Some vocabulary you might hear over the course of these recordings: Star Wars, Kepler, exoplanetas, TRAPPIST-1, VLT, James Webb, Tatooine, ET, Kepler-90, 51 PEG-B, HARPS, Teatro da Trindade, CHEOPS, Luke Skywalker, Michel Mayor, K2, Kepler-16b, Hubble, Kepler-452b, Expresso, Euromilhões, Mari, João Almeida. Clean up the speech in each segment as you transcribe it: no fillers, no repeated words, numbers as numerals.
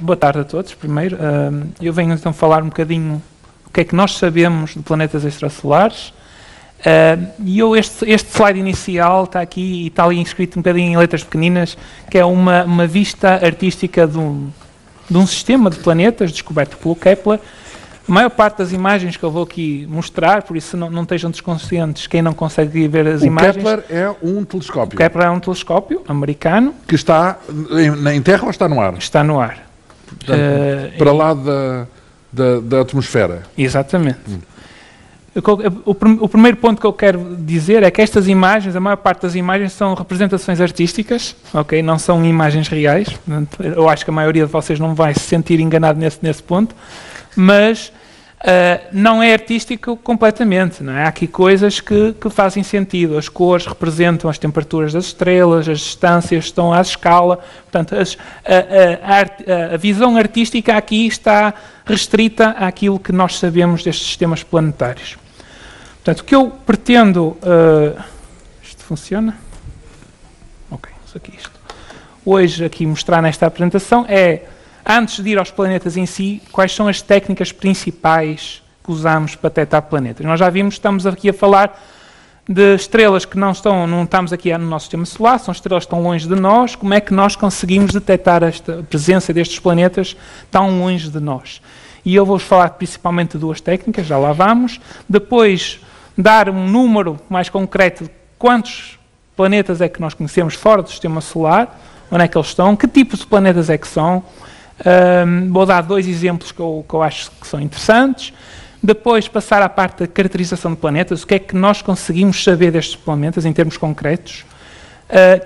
Boa tarde a todos, primeiro. Eu venho então falar um bocadinho o que é que nós sabemos de planetas extrasolares. E este slide inicial está aqui e está ali inscrito um bocadinho em letras pequeninas, que é uma vista artística de um sistema de planetas descoberto pelo Kepler. A maior parte das imagens que eu vou aqui mostrar, por isso não estejam desconscientes quem não consegue ver as imagens. Kepler é um telescópio. O Kepler é um telescópio americano. Que está em terra ou está no ar? Está no ar. Portanto, para lá da atmosfera. Exatamente. O primeiro ponto que eu quero dizer é que estas imagens, a maior parte das imagens, são representações artísticas, ok? Não são imagens reais. Portanto, eu acho que a maioria de vocês não vai se sentir enganado nesse ponto. Mas não é artístico completamente, não é? Há aqui coisas que fazem sentido. As cores representam as temperaturas das estrelas, as distâncias estão à escala. Portanto, a visão artística aqui está restrita àquilo que nós sabemos destes sistemas planetários. Portanto, o que eu pretendo... isto funciona? Ok, só que isto. Hoje, aqui, mostrar nesta apresentação é... Antes de ir aos planetas em si, quais são as técnicas principais que usamos para detectar planetas? Nós já vimos, estamos aqui a falar de estrelas que não estamos aqui no nosso sistema solar, são estrelas que estão longe de nós. Como é que nós conseguimos detectar a presença destes planetas tão longe de nós? E eu vou-vos falar principalmente de duas técnicas, já lá vamos. Depois, dar um número mais concreto de quantos planetas é que nós conhecemos fora do sistema solar, onde é que eles estão, que tipos de planetas é que são. Vou dar dois exemplos que eu acho que são interessantes. Depois passar à parte da caracterização de planetas, o que é que nós conseguimos saber destes planetas em termos concretos.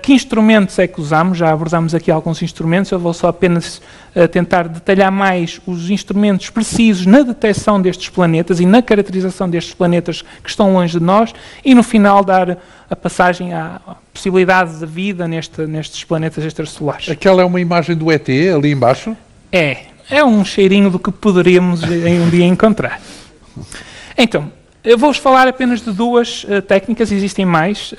Que instrumentos é que usamos? Já abordamos aqui alguns instrumentos, eu vou só apenas tentar detalhar mais os instrumentos precisos na detecção destes planetas e na caracterização destes planetas que estão longe de nós e no final dar a passagem à possibilidade de vida nestes planetas extrasolares. Aquela é uma imagem do ET ali embaixo? É um cheirinho do que poderíamos um dia encontrar. Então, eu vou-vos falar apenas de duas técnicas, existem mais.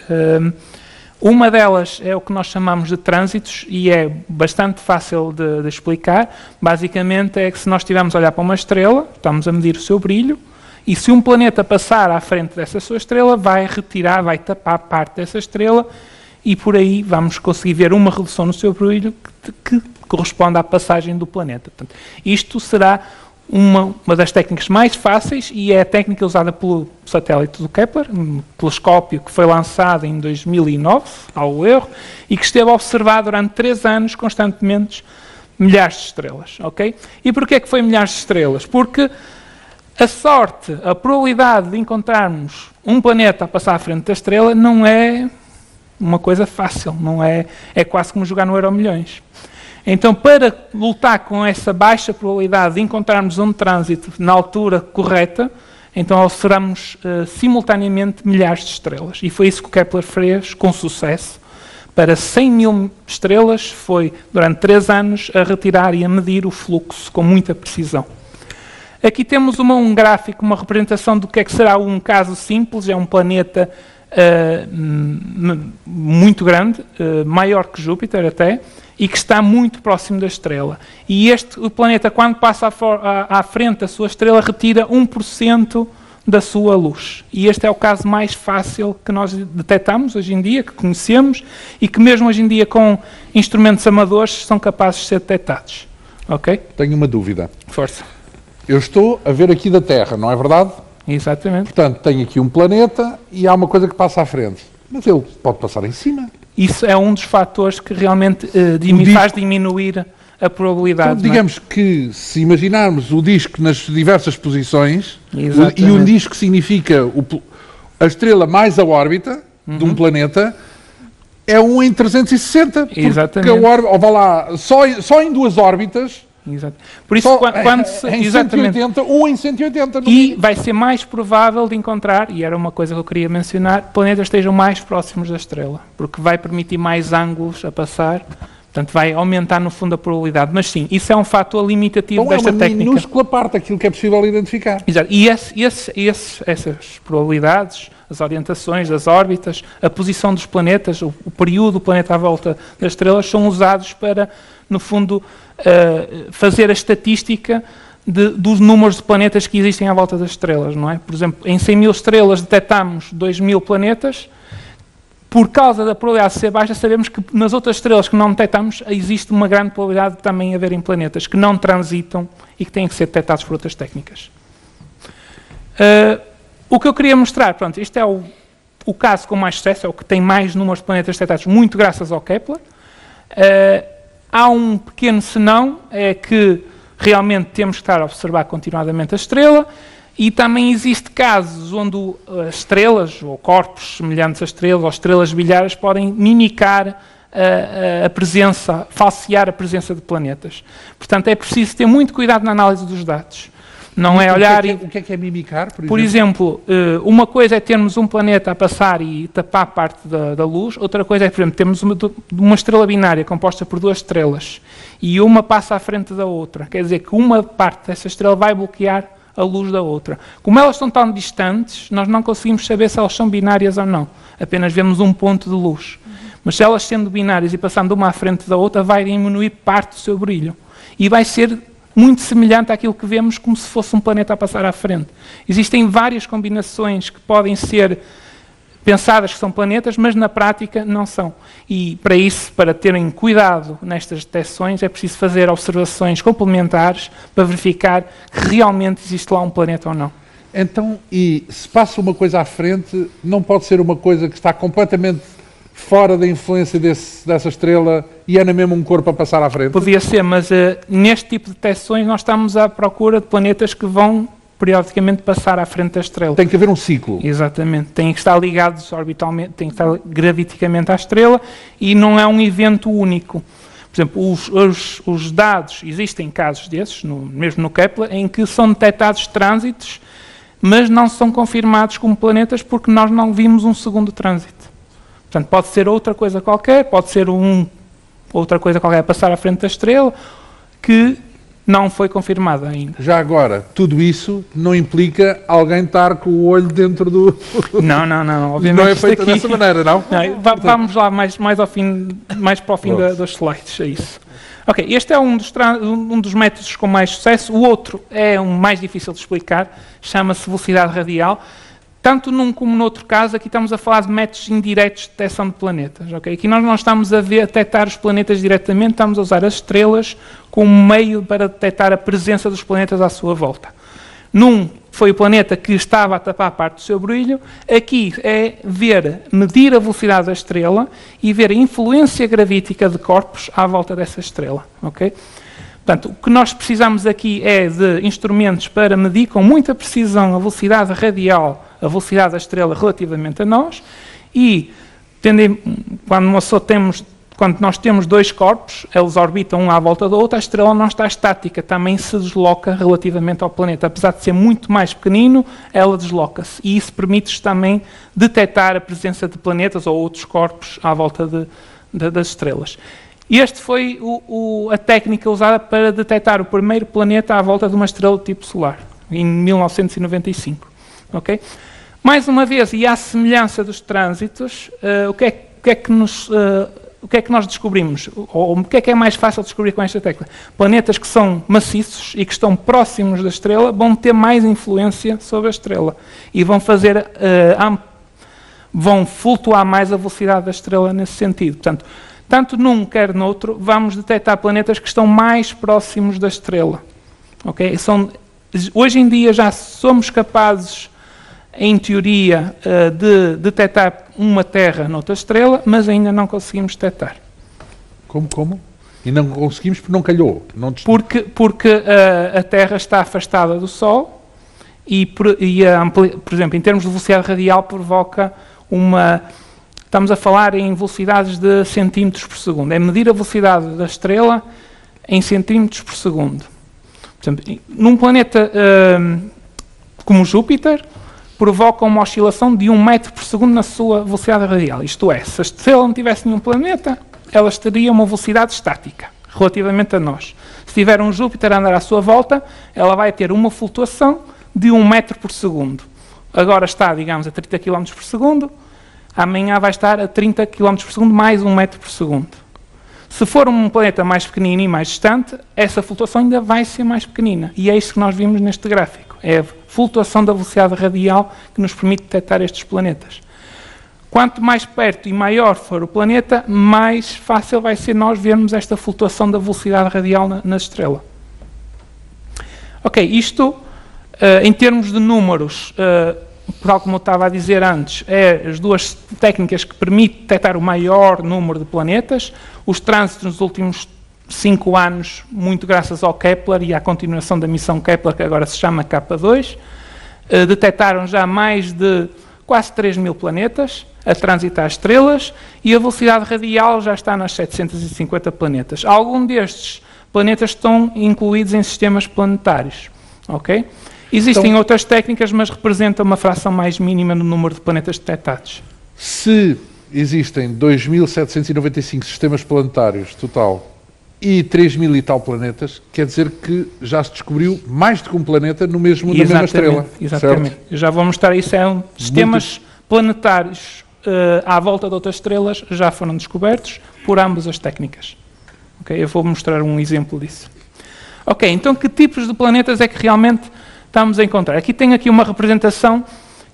Uma delas é o que nós chamamos de trânsitos e é bastante fácil de explicar. Basicamente é que se nós estivermos a olhar para uma estrela, estamos a medir o seu brilho, e se um planeta passar à frente dessa sua estrela, vai retirar, vai tapar parte dessa estrela e por aí vamos conseguir ver uma redução no seu brilho que corresponde à passagem do planeta. Portanto, isto será uma das técnicas mais fáceis e é a técnica usada pelo satélite do Kepler, um telescópio que foi lançado em 2009, ao erro, e que esteve a observar durante 3 anos, constantemente, milhares de estrelas. Okay? E porquê é que foi milhares de estrelas? Porque a sorte, a probabilidade de encontrarmos um planeta a passar à frente da estrela não é uma coisa fácil, não é, é quase como jogar no Euromilhões. Então, para lutar com essa baixa probabilidade de encontrarmos um trânsito na altura correta, então observamos simultaneamente milhares de estrelas. E foi isso que o Kepler fez com sucesso. Para 100 mil estrelas foi, durante 3 anos, a retirar e a medir o fluxo com muita precisão. Aqui temos um gráfico, uma representação do que é que será um caso simples, é um planeta muito grande, maior que Júpiter até, e que está muito próximo da estrela. E o planeta, quando passa à frente da sua estrela, retira 1% da sua luz. E este é o caso mais fácil que nós detectamos hoje em dia, que conhecemos, e que mesmo hoje em dia, com instrumentos amadores, são capazes de ser detectados. Ok? Tenho uma dúvida. Força. Eu estou a ver aqui da Terra, não é verdade? Exatamente. Portanto, tenho aqui um planeta e há uma coisa que passa à frente. Mas ele pode passar em cima. Isso é um dos fatores que realmente faz diminuir a probabilidade. Então, digamos que, se imaginarmos o disco nas diversas posições, e um disco significa a estrela mais a órbita de um planeta, é um em 360. Exatamente. Porque a órbita, ou vá lá, só em 2 órbitas... Exato. Por isso, em 180. E vai ser mais provável de encontrar, e era uma coisa que eu queria mencionar, planetas estejam mais próximos da estrela, porque vai permitir mais ângulos a passar, Portanto, vai aumentar, no fundo, a probabilidade. Mas sim, isso é um fator limitativo desta técnica. Então é uma minúscula parte daquilo que é possível identificar. Exato. E essas probabilidades, as orientações das órbitas, a posição dos planetas, o período do planeta à volta das estrelas, são usados para, no fundo, fazer a estatística dos números de planetas que existem à volta das estrelas, não é? Por exemplo, em 100 mil estrelas detectamos 2 mil planetas. Por causa da probabilidade de ser baixa, sabemos que nas outras estrelas que não detectamos, existe uma grande probabilidade de também haverem planetas que não transitam e que têm que ser detectados por outras técnicas. O que eu queria mostrar, pronto, este é o caso com mais sucesso, é o que tem mais números de planetas detectados, muito graças ao Kepler. Há um pequeno senão, é que realmente temos que estar a observar continuadamente a estrela. E também existe casos onde estrelas, ou corpos semelhantes a estrelas, ou estrelas bilhares, podem mimicar a presença, falsear a presença de planetas. Portanto, é preciso ter muito cuidado na análise dos dados. Não é olhar e... O que é mimicar, por exemplo? Por exemplo, uma coisa é termos um planeta a passar e tapar parte da luz, outra coisa é, por exemplo, termos uma estrela binária composta por duas estrelas, e uma passa à frente da outra. Quer dizer que uma parte dessa estrela vai bloquear a luz da outra. Como elas estão tão distantes, nós não conseguimos saber se elas são binárias ou não. Apenas vemos um ponto de luz. Mas se elas sendo binárias e passando uma à frente da outra, vai diminuir parte do seu brilho. E vai ser muito semelhante àquilo que vemos como se fosse um planeta a passar à frente. Existem várias combinações que podem ser pensadas que são planetas, mas na prática não são. E para isso, para terem cuidado nestas detecções, é preciso fazer observações complementares para verificar que realmente existe lá um planeta ou não. Então, e se passa uma coisa à frente, não pode ser uma coisa que está completamente fora da influência dessa estrela e é na mesma um corpo a passar à frente? Podia ser, mas neste tipo de detecções nós estamos à procura de planetas que vão periodicamente passar à frente da estrela. Tem que haver um ciclo. Exatamente. Tem que estar ligados orbitalmente, tem que estar graviticamente à estrela e não é um evento único. Por exemplo, os dados, existem casos desses, mesmo no Kepler, em que são detectados trânsitos, mas não são confirmados como planetas porque nós não vimos um segundo trânsito. Portanto, pode ser outra coisa qualquer, pode ser outra coisa qualquer a passar à frente da estrela, que não foi confirmada ainda. Já agora, tudo isso não implica alguém estar com o olho dentro do... Não. Obviamente não é feito dessa maneira, não? Vamos lá mais para o fim dos slides, é isso. Ok, este é um dos métodos com mais sucesso. O outro é mais difícil de explicar, chama-se velocidade radial. Tanto num como no outro caso, aqui estamos a falar de métodos indiretos de detecção de planetas. Okay? Aqui nós não estamos a detectar os planetas diretamente, estamos a usar as estrelas como meio para detectar a presença dos planetas à sua volta. Num foi o planeta que estava a tapar parte do seu brilho, aqui é medir a velocidade da estrela e ver a influência gravítica de corpos à volta dessa estrela. Okay? Portanto, o que nós precisamos aqui é de instrumentos para medir com muita precisão a velocidade radial, a velocidade da estrela relativamente a nós, e quando nós temos dois corpos, eles orbitam um à volta do outro, a estrela não está estática, também se desloca relativamente ao planeta. Apesar de ser muito mais pequenino, ela desloca-se. E isso permite-nos também detectar a presença de planetas ou outros corpos à volta das estrelas. Este foi a técnica usada para detectar o primeiro planeta à volta de uma estrela do tipo solar, em 1995. Okay? Mais uma vez, e à semelhança dos trânsitos, o que é que nós descobrimos? Ou o que é mais fácil descobrir com esta técnica? Planetas que são maciços e que estão próximos da estrela vão ter mais influência sobre a estrela e vão vão flutuar mais a velocidade da estrela nesse sentido. Portanto, tanto num quer no outro, vamos detectar planetas que estão mais próximos da estrela. Okay? Hoje em dia já somos capazes, em teoria, de detectar uma Terra noutra estrela, mas ainda não conseguimos detectar. Como? E não conseguimos porque não calhou? Porque a Terra está afastada do Sol por exemplo, em termos de velocidade radial, provoca uma... Estamos a falar em velocidades de centímetros por segundo. É medir a velocidade da estrela em centímetros por segundo. Por exemplo, num planeta como Júpiter, provoca uma oscilação de 1 metro por segundo na sua velocidade radial. Isto é, se a estrela não tivesse nenhum planeta, elas teriam uma velocidade estática, relativamente a nós. Se tiver um Júpiter a andar à sua volta, ela vai ter uma flutuação de 1 metro por segundo. Agora está, digamos, a 30 km por segundo, amanhã vai estar a 30 km por segundo mais 1 metro por segundo. Se for um planeta mais pequenino e mais distante, essa flutuação ainda vai ser mais pequenina. E é isso que nós vimos neste gráfico. É a flutuação da velocidade radial que nos permite detectar estes planetas. Quanto mais perto e maior for o planeta, mais fácil vai ser nós vermos esta flutuação da velocidade radial na estrela. Ok, isto, em termos de números, tal como eu estava a dizer antes, é as duas técnicas que permitem detectar o maior número de planetas. Os trânsitos nos últimos 5 anos, muito graças ao Kepler e à continuação da missão Kepler, que agora se chama K2, detectaram já mais de quase 3 mil planetas a transitar estrelas, e a velocidade radial já está nas 750 planetas. Alguns destes planetas estão incluídos em sistemas planetários. Okay? Existem então outras técnicas, mas representam uma fração mais mínima no número de planetas detectados. Se existem 2.795 sistemas planetários total e 3.000 e tal planetas, quer dizer que já se descobriu mais do que um planeta no mesmo, na mesma estrela. Exatamente. Certo? Já vou mostrar isso. Sistemas planetários à volta de outras estrelas já foram descobertos por ambas as técnicas. Okay? Eu vou mostrar um exemplo disso. Ok, então que tipos de planetas é que realmente estamos a encontrar? Aqui tenho aqui uma representação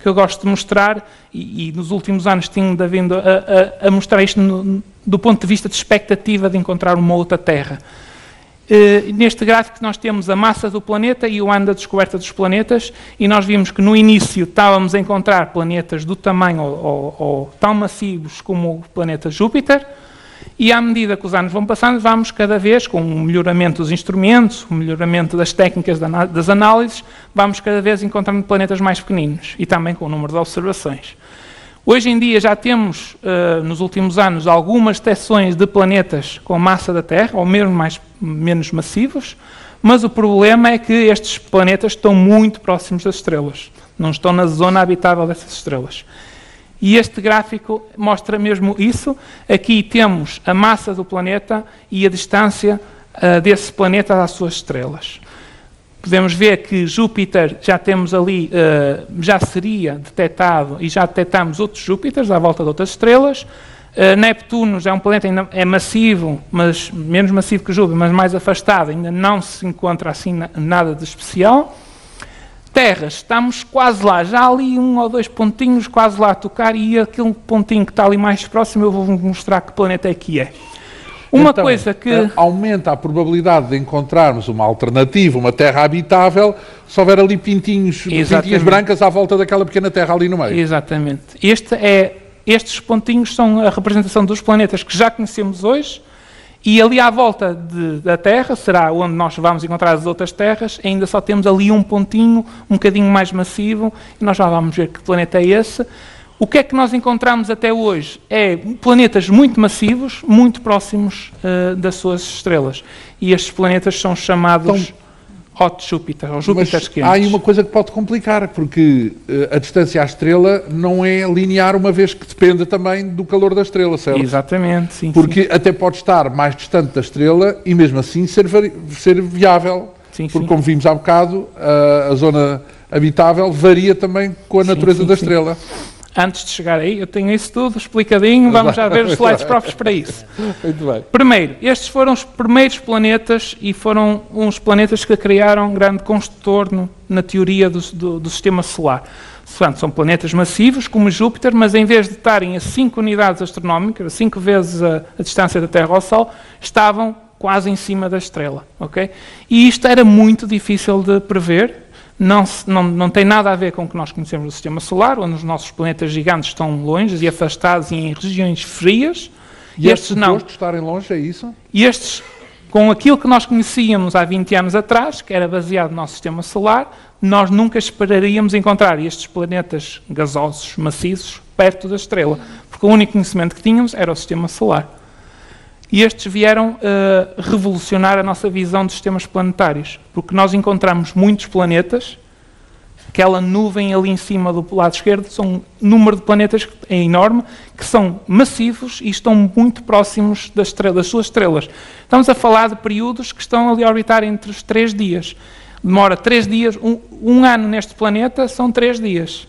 que eu gosto de mostrar, e nos últimos anos tenho vindo a mostrar isto do ponto de vista de expectativa de encontrar uma outra Terra. Neste gráfico nós temos a massa do planeta e o ano da descoberta dos planetas, e nós vimos que no início estávamos a encontrar planetas do tamanho ou tão massivos como o planeta Júpiter, e à medida que os anos vão passando, vamos cada vez, com o melhoramento dos instrumentos, o melhoramento das técnicas das análises, vamos cada vez encontrando planetas mais pequeninos, e também com o número de observações. Hoje em dia já temos, nos últimos anos, algumas detecções de planetas com a massa da Terra, ou mesmo menos massivos, mas o problema é que estes planetas estão muito próximos das estrelas, não estão na zona habitável dessas estrelas. E este gráfico mostra mesmo isso. Aqui temos a massa do planeta e a distância desse planeta às suas estrelas. Podemos ver que Júpiter já temos ali, já seria detectado, e já detectamos outros Júpiteres à volta de outras estrelas. Neptuno já é um planeta, ainda é massivo, mas menos massivo que Júpiter, mas mais afastado, ainda não se encontra assim nada de especial. Terras, estamos quase lá, já ali um ou dois pontinhos, quase lá a tocar, e aquele pontinho que está ali mais próximo, eu vou mostrar que planeta é que é. Uma então, coisa que aumenta a probabilidade de encontrarmos uma alternativa, uma terra habitável, se houver ali pintinhas brancas à volta daquela pequena terra ali no meio. Exatamente. Estes pontinhos são a representação dos planetas que já conhecemos hoje, e ali à volta da Terra, será onde nós vamos encontrar as outras terras, ainda só temos ali um pontinho, um bocadinho mais massivo, e nós já vamos ver que planeta é esse. O que é que nós encontramos até hoje? É planetas muito massivos, muito próximos das suas estrelas. E estes planetas são chamados Hot Júpiter, ou Júpiteres quentes. Há aí uma coisa que pode complicar, porque a distância à estrela não é linear, uma vez que depende também do calor da estrela, certo? Exatamente, sim. Porque até pode estar mais distante da estrela e mesmo assim ser viável. Sim, porque, como vimos há bocado, a zona habitável varia também com a natureza da estrela. Antes de chegar aí, eu tenho isso tudo explicadinho, vamos já ver os slides próprios para isso. Muito bem. Primeiro, estes foram os primeiros planetas, e foram uns planetas que criaram um grande contorno na teoria do sistema solar. Portanto, são planetas massivos, como Júpiter, mas em vez de estarem a 5 unidades astronómicas, 5 vezes a distância da Terra ao Sol, estavam quase em cima da estrela. Okay? E isto era muito difícil de prever. Não tem nada a ver com o que nós conhecemos do Sistema Solar, onde os nossos planetas gigantes estão longe e afastados e em regiões frias. E estes não. Suposto estarem longe, é isso? E estes, com aquilo que nós conhecíamos há 20 anos atrás, que era baseado no nosso Sistema Solar, nós nunca esperaríamos encontrar estes planetas gasosos, maciços, perto da estrela, porque o único conhecimento que tínhamos era o Sistema Solar. E estes vieram revolucionar a nossa visão dos sistemas planetários, porque nós encontramos muitos planetas aquela nuvem ali em cima do lado esquerdo, são um número de planetas que é enorme, que são massivos e estão muito próximos das suas estrelas. Estamos a falar de períodos que estão ali a orbitar entre os 3 dias. Demora 3 dias, um ano neste planeta são 3 dias.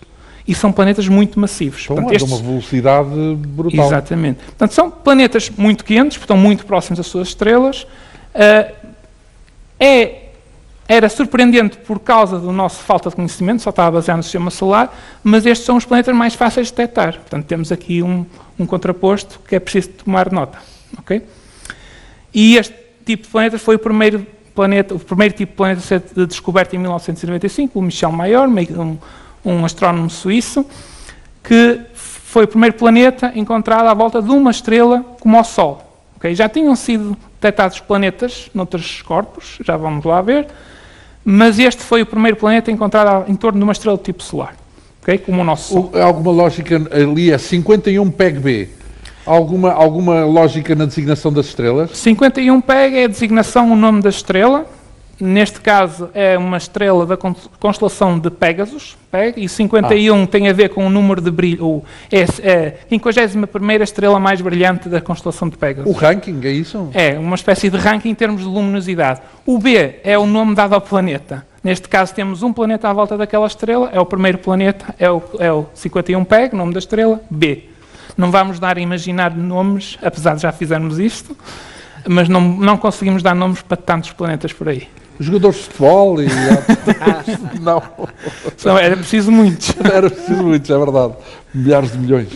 E são planetas muito massivos. Portanto, estes... uma velocidade brutal. Exatamente. Portanto, são planetas muito quentes, estão muito próximos das suas estrelas. Era surpreendente por causa da nossa falta de conhecimento, só estava baseado no sistema solar, mas estes são os planetas mais fáceis de detectar. Portanto, temos aqui um contraposto que é preciso tomar nota. Okay? E este tipo de planetas foi o primeiro tipo de planeta a ser descoberto em 1995, o Michel Mayor, um astrónomo suíço, que foi o primeiro planeta encontrado à volta de uma estrela como o Sol. Okay? Já tinham sido detectados planetas noutros corpos, já vamos lá ver, mas este foi o primeiro planeta encontrado em torno de uma estrela do tipo solar, okay? Como o nosso Sol. Alguma lógica ali é 51 PEG-B. Alguma lógica na designação das estrelas? 51 PEG é a designação, o nome da estrela. Neste caso é uma estrela da constelação de Pegasus, Peg, e 51 tem a ver com o número de brilho, é a 51ª estrela mais brilhante da constelação de Pegasus. O ranking, é isso? É, uma espécie de ranking em termos de luminosidade. O B é o nome dado ao planeta. Neste caso temos um planeta à volta daquela estrela, é o primeiro planeta, é o 51 Peg, nome da estrela, B. Não vamos dar a imaginar nomes, apesar de já fizermos isto, mas não conseguimos dar nomes para tantos planetas por aí. Jogadores de futebol e... não. Não, era preciso muitos. Era preciso muitos, é verdade. Milhares de milhões.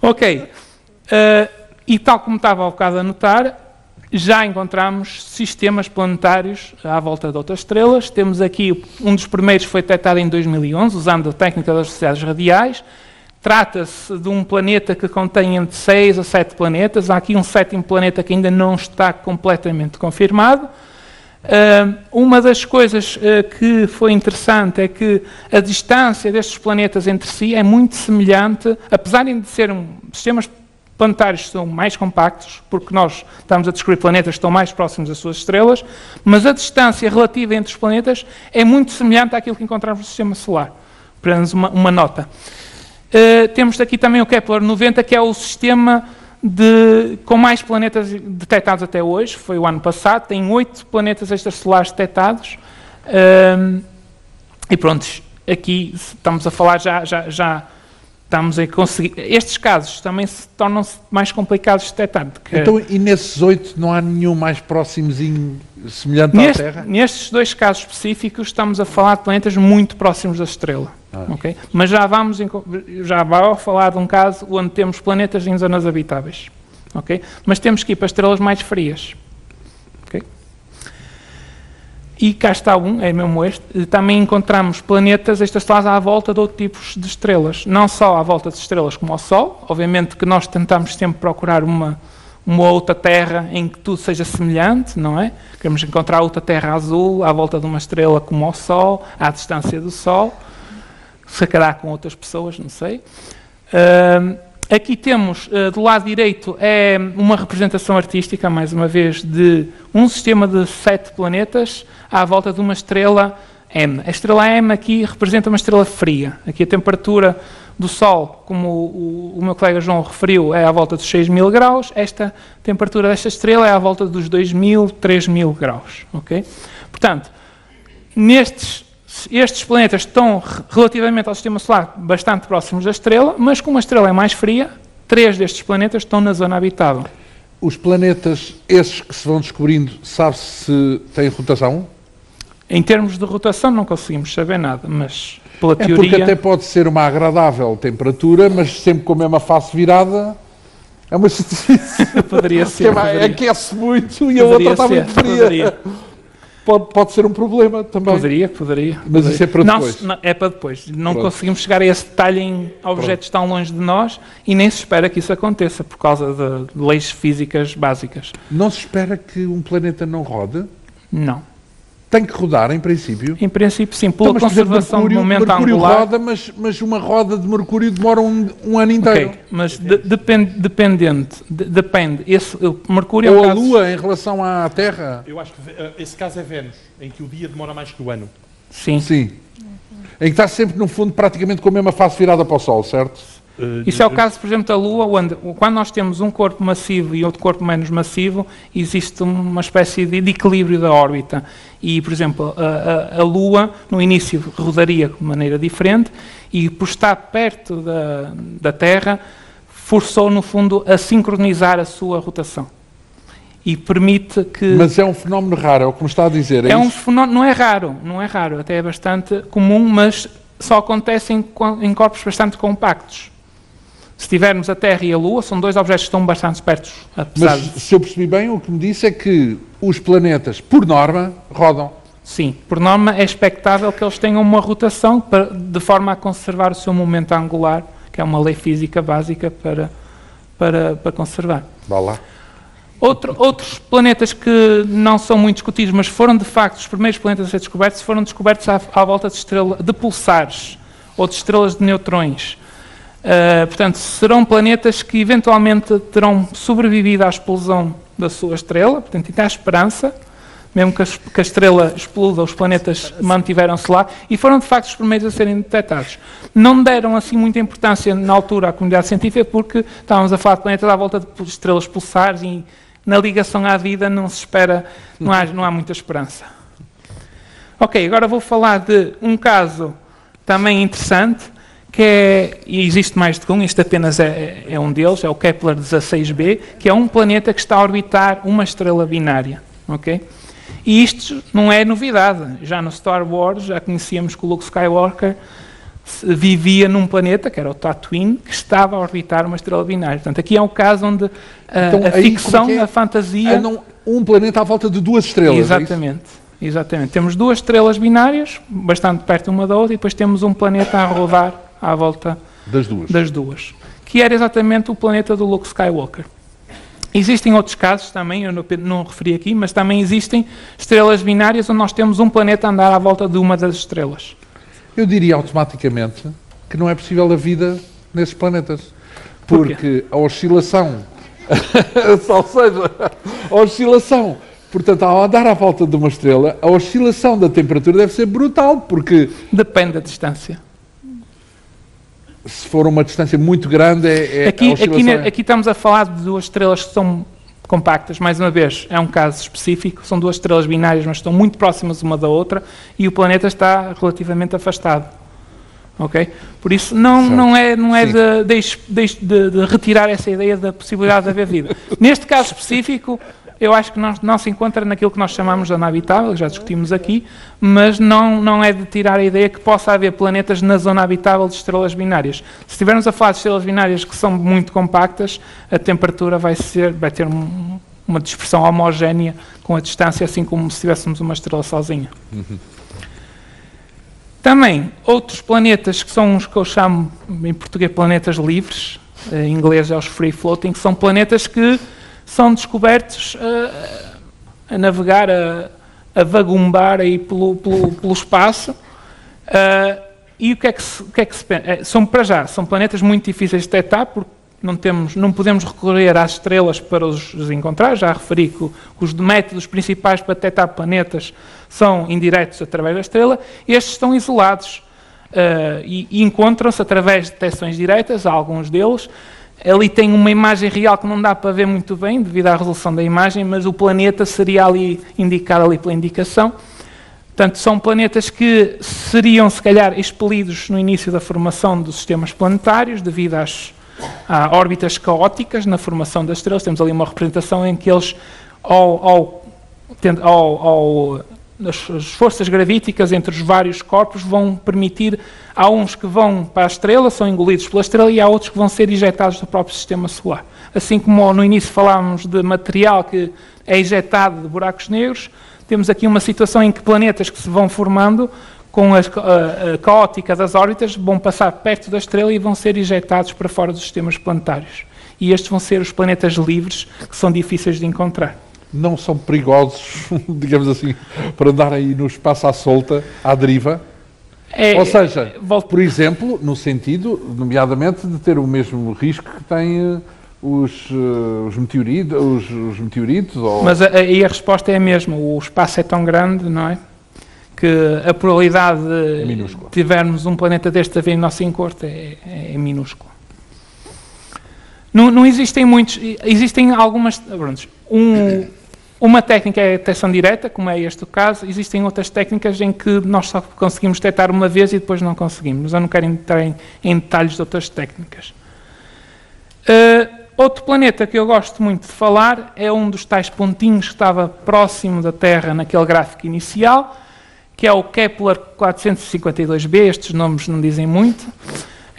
Ok. E tal como estava há bocado a notar, já encontramos sistemas planetários à volta de outras estrelas. Temos aqui, um dos primeiros foi detectado em 2011, usando a técnica das velocidades radiais. Trata-se de um planeta que contém entre 6 a 7 planetas. Há aqui um 7º planeta que ainda não está completamente confirmado. Uma das coisas que foi interessante é que a distância destes planetas entre si é muito semelhante, apesar de serem sistemas planetários são mais compactos, porque nós estamos a descobrir planetas que estão mais próximos das suas estrelas, mas a distância relativa entre os planetas é muito semelhante àquilo que encontramos no sistema solar. Apenas uma nota. Temos aqui também o Kepler-90, que é o sistema com mais planetas detectados até hoje, foi o ano passado, tem 8 planetas extrasolares detectados, e pronto, aqui estamos a falar, já estamos a conseguir, estes casos também se tornam-se mais complicados de detectar. Então, e nesses 8 não há nenhum mais próximozinho semelhante à Terra? Nestes 2 casos específicos estamos a falar de planetas muito próximos da estrela. Okay? Mas já vou falar de um caso onde temos planetas em zonas habitáveis. Okay? Mas temos que ir para estrelas mais frias. Okay? E cá está um, é mesmo este. Também encontramos planetas extrasolares à volta de outros tipos de estrelas. Não só à volta de estrelas como ao Sol. Obviamente que nós tentamos sempre procurar uma outra Terra em que tudo seja semelhante, não é? Queremos encontrar outra Terra azul à volta de uma estrela como ao Sol, à distância do Sol. Se calhar com outras pessoas, não sei. Aqui temos, do lado direito, é uma representação artística, mais uma vez, de um sistema de 7 planetas à volta de uma estrela M. A estrela M aqui representa uma estrela fria. Aqui a temperatura do Sol, como o meu colega João referiu, é à volta dos 6.000 graus. Esta temperatura desta estrela é à volta dos 2.000, 3.000 graus. Okay? Portanto, estes planetas estão, relativamente ao sistema solar, bastante próximos da estrela, mas como a estrela é mais fria, 3 destes planetas estão na zona habitável. Os planetas, esses que se vão descobrindo, sabe-se se têm rotação? Em termos de rotação não conseguimos saber nada, mas pela teoria... É porque até pode ser uma agradável temperatura, mas sempre com a mesma face virada... É uma justiça. Poderia ser. Aquece muito e a outra está muito fria. Poderia. Pode ser um problema também. Poderia. Mas isso é para depois. Não, é para depois. Não conseguimos chegar a esse detalhe em objetos tão longe de nós e nem se espera que isso aconteça por causa de leis físicas básicas. Não se espera que um planeta não rode? Não. Tem que rodar, em princípio? Em princípio, sim. Pela conservação do momento angular... Mercúrio roda, mas uma roda de Mercúrio demora um ano inteiro. Ok, mas depende. Mercúrio ou a Lua em relação à Terra? Eu acho que esse caso é Vênus, em que o dia demora mais que o ano. Sim. em que está sempre no fundo praticamente com a mesma face virada para o Sol, certo? Isso é o caso, por exemplo, da Lua, onde quando nós temos um corpo massivo e outro corpo menos massivo, existe uma espécie de equilíbrio da órbita. E, por exemplo, a Lua, no início, rodaria de maneira diferente e, por estar perto da Terra, forçou, no fundo, a sincronizar a sua rotação. E permite que... Mas é um fenómeno raro, é o que me está a dizer, é um fenómeno, não é raro, até é bastante comum, mas só acontece em corpos bastante compactos. Se tivermos a Terra e a Lua, são dois objetos que estão bastante perto, apesar de... Mas, se eu percebi bem, o que me disse é que os planetas, por norma, rodam. Sim, por norma é expectável que eles tenham uma rotação de forma a conservar o seu momento angular, que é uma lei física básica para conservar. Vá lá. Outros planetas que não são muito discutidos, mas foram de facto os primeiros planetas a ser descobertos, foram descobertos à volta de pulsares ou de estrelas de neutrões. Portanto, serão planetas que eventualmente terão sobrevivido à explosão da sua estrela, portanto, ainda há esperança, mesmo que a estrela exploda, os planetas mantiveram-se lá, e foram de facto os primeiros a serem detectados. Não deram assim muita importância na altura à comunidade científica, porque estávamos a falar de planetas à volta de estrelas pulsares e na ligação à vida não se espera, não há muita esperança. Ok, agora vou falar de um caso também interessante, que é, e existe mais de um, este apenas é um deles, é o Kepler-16b, que é um planeta que está a orbitar uma estrela binária. Ok? E isto não é novidade. Já no Star Wars, já conhecíamos que o Luke Skywalker vivia num planeta, que era o Tatooine, que estava a orbitar uma estrela binária. Portanto, aqui é um caso onde a ficção, a fantasia... Um planeta à volta de duas estrelas, exatamente, é exatamente. Temos duas estrelas binárias, bastante perto uma da outra, e depois temos um planeta a rodar à volta das duas. Que era exatamente o planeta do Luke Skywalker. Existem outros casos também, eu não referi aqui, mas também existem estrelas binárias onde nós temos um planeta a andar à volta de uma das estrelas. Eu diria automaticamente que não é possível a vida nesses planetas. Porque a oscilação... Ou seja, a oscilação... Portanto, ao andar à volta de uma estrela, a oscilação da temperatura deve ser brutal, porque... Depende da distância. Se for uma distância muito grande, aqui estamos a falar de duas estrelas que são compactas, mais uma vez, é um caso específico, são duas estrelas binárias, mas estão muito próximas uma da outra, e o planeta está relativamente afastado. Okay? Por isso, não é de retirar essa ideia da possibilidade de haver vida. Neste caso específico, eu acho que não se encontra naquilo que nós chamamos de zona habitável, que já discutimos aqui, mas não é de tirar a ideia que possa haver planetas na zona habitável de estrelas binárias. Se estivermos a falar de estrelas binárias que são muito compactas, a temperatura vai ter uma dispersão homogénea com a distância, assim como se tivéssemos uma estrela sozinha. Uhum. Também, outros planetas que são os que eu chamo, em português, planetas livres, em inglês é os free floating, que são planetas que são descobertos a navegar, a vagumbar aí pelo espaço. E o que é que se pensa? São planetas muito difíceis de detectar, porque não podemos recorrer às estrelas para os encontrar. Já referi que os métodos principais para detectar planetas são indiretos através da estrela. Estes estão isolados e encontram-se através de detecções diretas, alguns deles. Ali tem uma imagem real que não dá para ver muito bem, devido à resolução da imagem, mas o planeta seria ali indicado ali pela indicação. Portanto, são planetas que seriam, se calhar, expelidos no início da formação dos sistemas planetários, devido a órbitas caóticas na formação das estrelas. Temos ali uma representação em que eles, as forças gravíticas entre os vários corpos vão permitir, há uns que vão para a estrela, são engolidos pela estrela, e há outros que vão ser injetados do próprio sistema solar. Assim como no início falámos de material que é injetado de buracos negros, temos aqui uma situação em que planetas que se vão formando, com a caótica das órbitas, vão passar perto da estrela e vão ser injetados para fora dos sistemas planetários. E estes vão ser os planetas livres, que são difíceis de encontrar. Não são perigosos, digamos assim, para andar aí no espaço à solta, à deriva? Ou seja, por exemplo, no sentido, nomeadamente, de ter o mesmo risco que têm os meteoritos? Mas aí a resposta é a mesma, o espaço é tão grande, não é? que a probabilidade de tivermos um planeta deste a vir no nosso encontro é minúscula. Não existem muitos, existem algumas, uma técnica é a detecção direta, como é este o caso, existem outras técnicas em que nós só conseguimos detectar uma vez e depois não conseguimos, mas eu não quero entrar em detalhes de outras técnicas. Outro planeta que eu gosto muito de falar é um dos tais pontinhos que estava próximo da Terra naquele gráfico inicial, que é o Kepler-452b, estes nomes não dizem muito,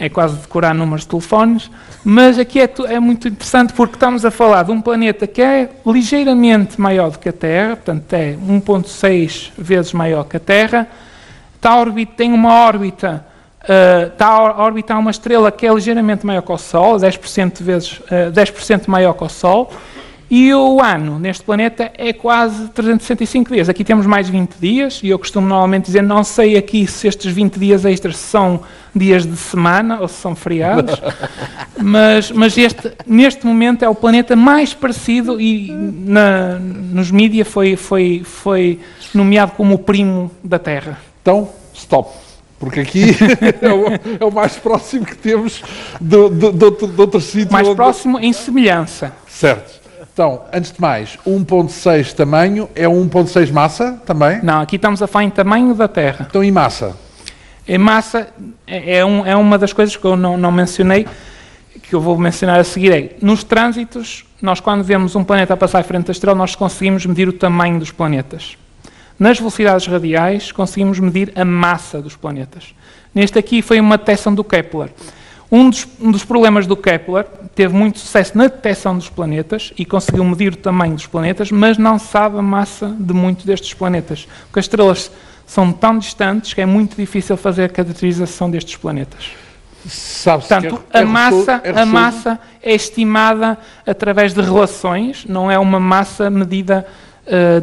é quase decorar números de telefones, mas aqui é muito interessante porque estamos a falar de um planeta que é ligeiramente maior do que a Terra, portanto é 1.6 vezes maior que a Terra, está a orbitar uma estrela que é ligeiramente maior que o Sol, 10% maior que o Sol, e o ano neste planeta é quase 365 dias. Aqui temos mais 20 dias, e eu costumo normalmente dizer, não sei aqui se estes 20 dias extras são dias de semana ou se são feriados, mas neste momento é o planeta mais parecido, e nos mídia foi nomeado como o primo da Terra. Então, stop, porque aqui é o mais próximo que temos de outro sítio. Mais próximo em semelhança. Certo. Então, antes de mais, 1.6 tamanho é 1.6 massa também? Não, aqui estamos a falar em tamanho da Terra. Então, e massa? E massa é uma das coisas que eu não mencionei, que eu vou mencionar a seguir. Nos trânsitos, nós quando vemos um planeta a passar à frente da estrela, nós conseguimos medir o tamanho dos planetas. Nas velocidades radiais, conseguimos medir a massa dos planetas. Neste aqui foi uma detecção do Kepler. Um dos problemas do Kepler, teve muito sucesso na detecção dos planetas e conseguiu medir o tamanho dos planetas, mas não sabe a massa de muitos destes planetas, porque as estrelas são tão distantes que é muito difícil fazer a caracterização destes planetas. Portanto, a massa é estimada através de relações, não é uma massa medida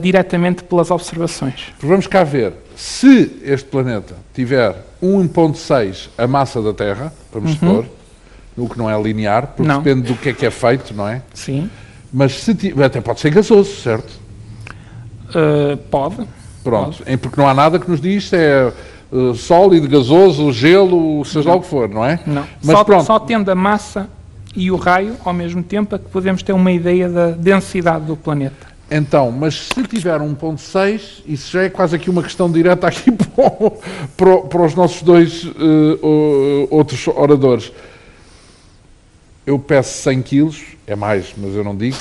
diretamente pelas observações. Vamos cá ver. Se este planeta tiver 1.6 a massa da Terra, vamos supor, o que não é linear, porque depende do que é feito, não é? Sim. Mas até pode ser gasoso, certo? Pode. Pronto, pode. Porque não há nada que nos diz se é sólido, gasoso, gelo, seja lá o que for, não é? Não. Mas só tendo a massa e o raio ao mesmo tempo é que podemos ter uma ideia da densidade do planeta. Então, mas se tiver 1.6, isso já é quase aqui uma questão direta aqui para os nossos dois outros oradores. Eu peço 100 quilos, é mais, mas eu não digo.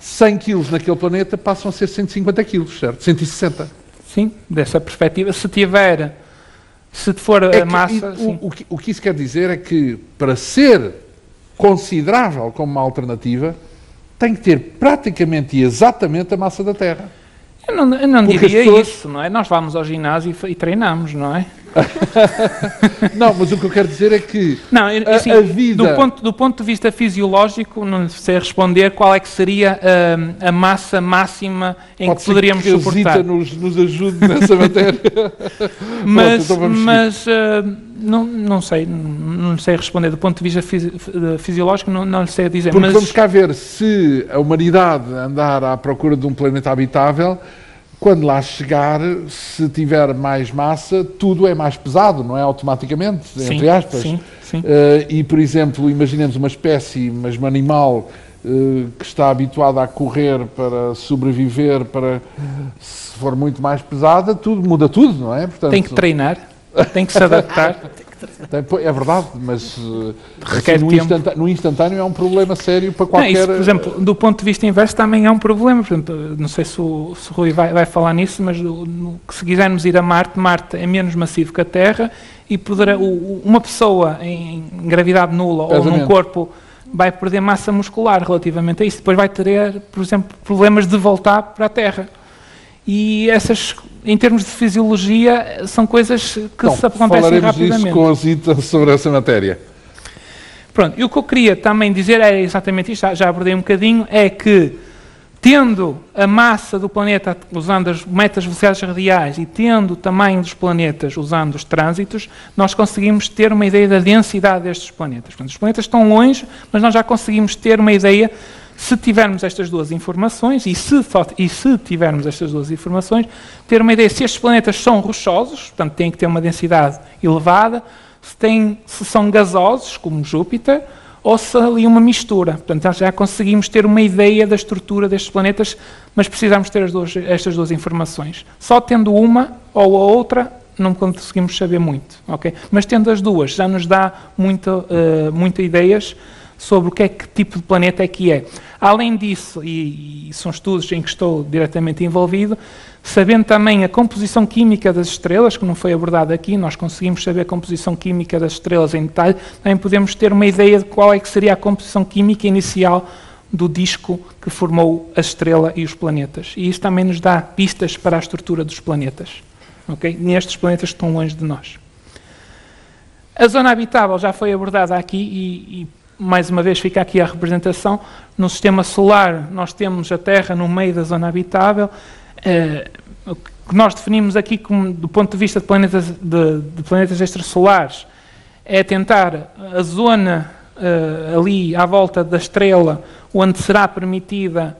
100 quilos naquele planeta passam a ser 150 quilos, certo? 160. Sim, dessa perspectiva, se for a massa... O que isso quer dizer é que, para ser considerável como uma alternativa, tem que ter praticamente e exatamente a massa da Terra. Eu não diria isso, não é? Nós vamos ao ginásio e treinamos, não é? Não, mas o que eu quero dizer é que a vida... Do ponto de vista fisiológico, não sei responder qual é que seria a massa máxima em que poderíamos suportar. Pode ser que a Zita nos ajude nessa matéria. Não sei responder. Do ponto de vista fisiológico, não sei dizer. Porque vamos cá ver, se a humanidade andar à procura de um planeta habitável, quando lá chegar, se tiver mais massa, tudo é mais pesado, não é? Automaticamente, sim, entre aspas. Sim, sim. E, por exemplo, imaginemos uma espécie, mesmo um animal, que está habituado a correr para sobreviver, se for muito mais pesada, muda tudo, não é? Portanto, tem que treinar, tem que se adaptar. É verdade, mas requer tempo. No instantâneo é um problema sério para qualquer... Isso, por exemplo, do ponto de vista inverso também é um problema. Por exemplo, não sei se o Rui vai falar nisso, mas se quisermos ir a Marte, Marte é menos massivo que a Terra e uma pessoa em gravidade nula ou num corpo vai perder massa muscular relativamente a isso. Depois vai ter, por exemplo, problemas de voltar para a Terra. E essas, em termos de fisiologia, são coisas que se acontecem rapidamente. Falaremos disso com a Zita sobre essa matéria. Pronto, e o que eu queria também dizer é exatamente isto, já abordei um bocadinho, é que tendo a massa do planeta, usando as metas velocidades radiais, e tendo o tamanho dos planetas, usando os trânsitos, nós conseguimos ter uma ideia da densidade destes planetas. Portanto, os planetas estão longe, mas nós já conseguimos ter uma ideia Se tivermos estas duas informações, e se tivermos estas duas informações, ter uma ideia se estes planetas são rochosos, portanto têm que ter uma densidade elevada, se são gasosos, como Júpiter, ou se ali uma mistura. Portanto, já conseguimos ter uma ideia da estrutura destes planetas, mas precisamos ter estas duas informações. Só tendo uma ou a outra, não conseguimos saber muito. Okay? Mas tendo as duas, já nos dá muita ideias sobre que tipo de planeta é que é. Além disso, e são estudos em que estou diretamente envolvido, sabendo também a composição química das estrelas, que não foi abordada aqui, nós conseguimos saber a composição química das estrelas em detalhe, também podemos ter uma ideia de qual é que seria a composição química inicial do disco que formou a estrela e os planetas. E isso também nos dá pistas para a estrutura dos planetas, okay? Nestes planetas que estão longe de nós. A zona habitável já foi abordada aqui e mais uma vez fica aqui a representação. No sistema solar nós temos a Terra no meio da zona habitável. O que nós definimos aqui como, do ponto de vista de planetas extrasolares, é tentar a zona ali à volta da estrela onde será permitida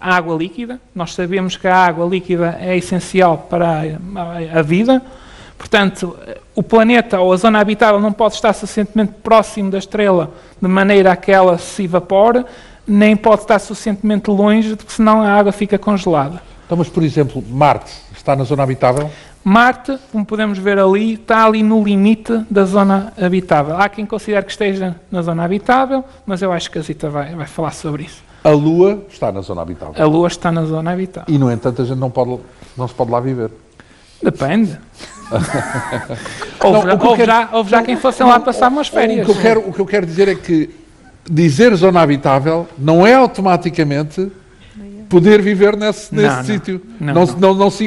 a água líquida. Nós sabemos que a água líquida é essencial para a vida. Portanto, o planeta ou a zona habitável não pode estar suficientemente próximo da estrela de maneira a que ela se evapore, nem pode estar suficientemente longe, porque senão a água fica congelada. Então, mas, por exemplo, Marte está na zona habitável? Marte, como podemos ver ali, está ali no limite da zona habitável. Há quem considere que esteja na zona habitável, mas eu acho que a Zita vai falar sobre isso. A Lua está na zona habitável? A Lua está na zona habitável. E, no entanto, a gente não se pode lá viver? Depende. Houve já quem fosse lá passar umas férias. O que eu quero dizer é que dizer zona habitável não é automaticamente poder viver nesse sítio.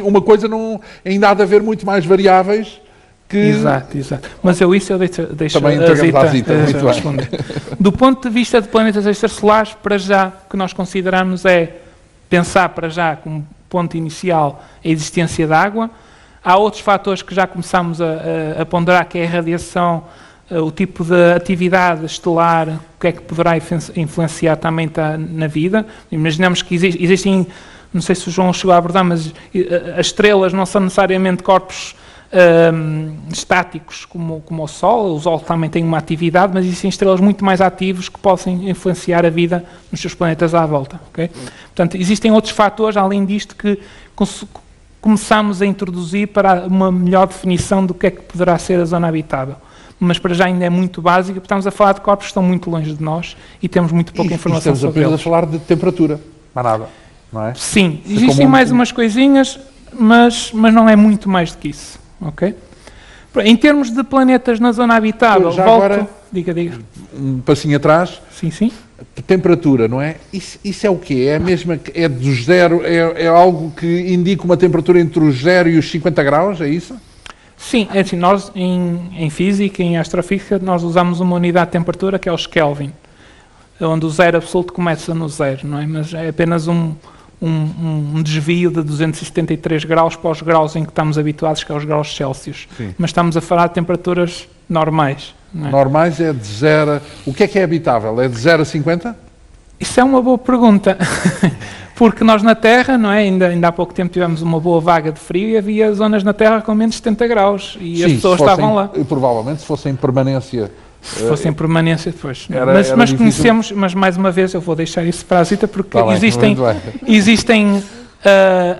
Uma coisa não, ainda há de haver muito mais variáveis que... Exato, exato. Mas eu deixo também a Zita responder. Do ponto de vista de planetas extrasolares, para já, o que nós consideramos é pensar para já como ponto inicial a existência de água. Há outros fatores que já começamos a ponderar, que é a radiação, o tipo de atividade estelar, o que é que poderá influenciar também na vida. Imaginamos que existem, não sei se o João chegou a abordar, mas as estrelas não são necessariamente corpos estáticos como o Sol. O Sol também tem uma atividade, mas existem estrelas muito mais ativas que possam influenciar a vida nos seus planetas à volta. Okay? Portanto, existem outros fatores, além disto, que começamos a introduzir para uma melhor definição do que é que poderá ser a zona habitável. Mas para já ainda é muito básico, porque estamos a falar de corpos que estão muito longe de nós e temos muito pouca informação sobre eles. Estamos apenas a falar de temperatura, mais nada, não é? Sim, existem mais umas coisinhas, mas não é muito mais do que isso, ok? Em termos de planetas na zona habitável, já volto... Agora, diga. Um passinho atrás. Sim, sim. Temperatura, não é? Isso é o quê? É a mesma, é do zero, é algo que indica uma temperatura entre os 0 e os 50 graus, é isso? Sim, é assim, nós em física, em astrofísica, nós usamos uma unidade de temperatura que é os Kelvin, onde o zero absoluto começa no zero, não é? Mas é apenas um desvio de 273 graus para os graus em que estamos habituados, que é os graus Celsius. Sim. Mas estamos a falar de temperaturas normais. Não é? Normais é de 0... O que é habitável? É de 0 a 50? Isso é uma boa pergunta. Porque nós na Terra, não é? ainda há pouco tempo tivemos uma boa vaga de frio e havia zonas na Terra com menos de 70 graus. E sim, as pessoas estavam lá. E provavelmente se fossem em permanência... Se fosse em permanência, pois. Mas conhecemos, mas mais uma vez eu vou deixar isso para a Zita, porque existem